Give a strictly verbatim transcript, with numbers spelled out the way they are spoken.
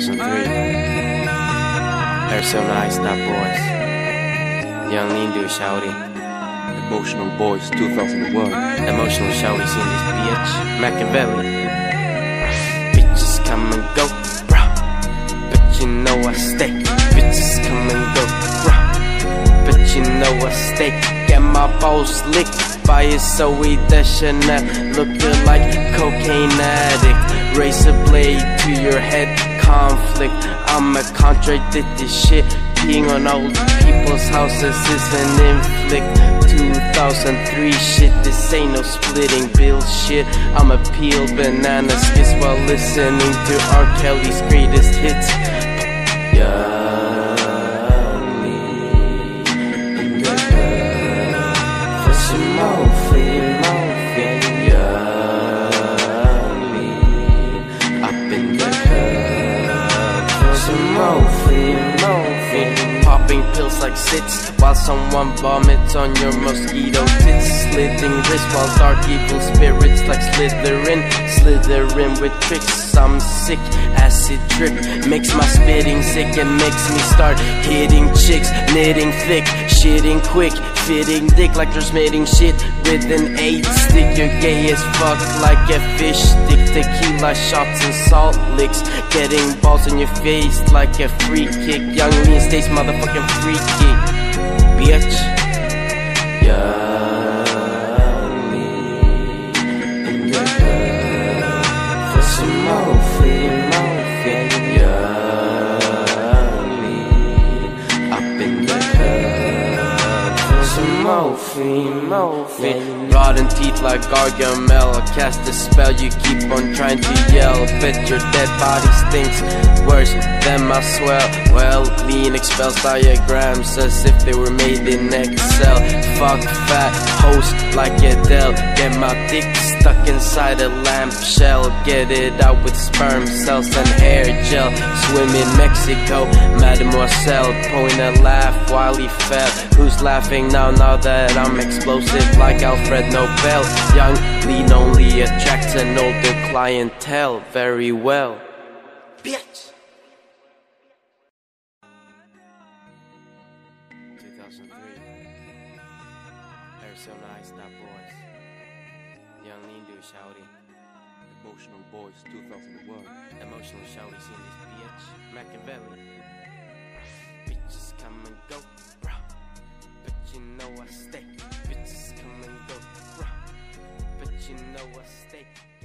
two thousand three. They're some nice top boys. Yung Leandoer shouty. Emotional Boys two thousand one. Emotional shouties in this bitch. Makaveli. Bitches come and go, bro. But you know I stay. Bitches come and go, bro. But you know I stay. Get my balls licked by a Zooey Deschanel, looking like a cocaine addict. Razor blade to your head, conflict. I'm a contracted this shit. Peeing on old people's houses is an inflict. Two thousand three shit, this ain't no splitting bill shit. I'm a peeled banana skits while listening to R. Kelly's greatest hits. Yeah. Popping pills like sits while someone vomits on your mosquito tits. Slitting wrists while dark evil spirits like Slytherin. Slytherin with tricks, I'm sick, acid drip makes my spitting sick and makes me start hitting chicks. Knitting thick, shitting quick, fitting dick like transmitting shit with an eight stick. You're gay as fuck like a fish stick. Tequila shots and salt licks, getting balls in your face like a free kick. Young Lean stays motherfucking free kick, bitch. Young Lean in your girl for some more free morphine. Young Lean up in your girl for some more free morphine. Rotten teeth like Gargamel, I'll cast a spell. You keep on trying to yell, but your dead body stinks worse than my swell. Well, Lean expels diagrams as if they were made in Excel. Fuck fat host like Adele. Get my dick stuck inside a lamp shell. Get it out with sperm cells and hair gel. Swim in Mexico, Mademoiselle. Point a laugh while he fell. Who's laughing now, now that I'm explosive like Alfred Nobel? Young Lean only attracts an older clientele very well, bitch. two thousand three, Arizona Ice Top Boys. Yung Leandoer shouty. Emotional Boys two thousand one. Emotional shouties in this bitch. Machiavelli. Bitches come and go, bro. But you know I stay. Bitches come and go, bro. But you know I stay.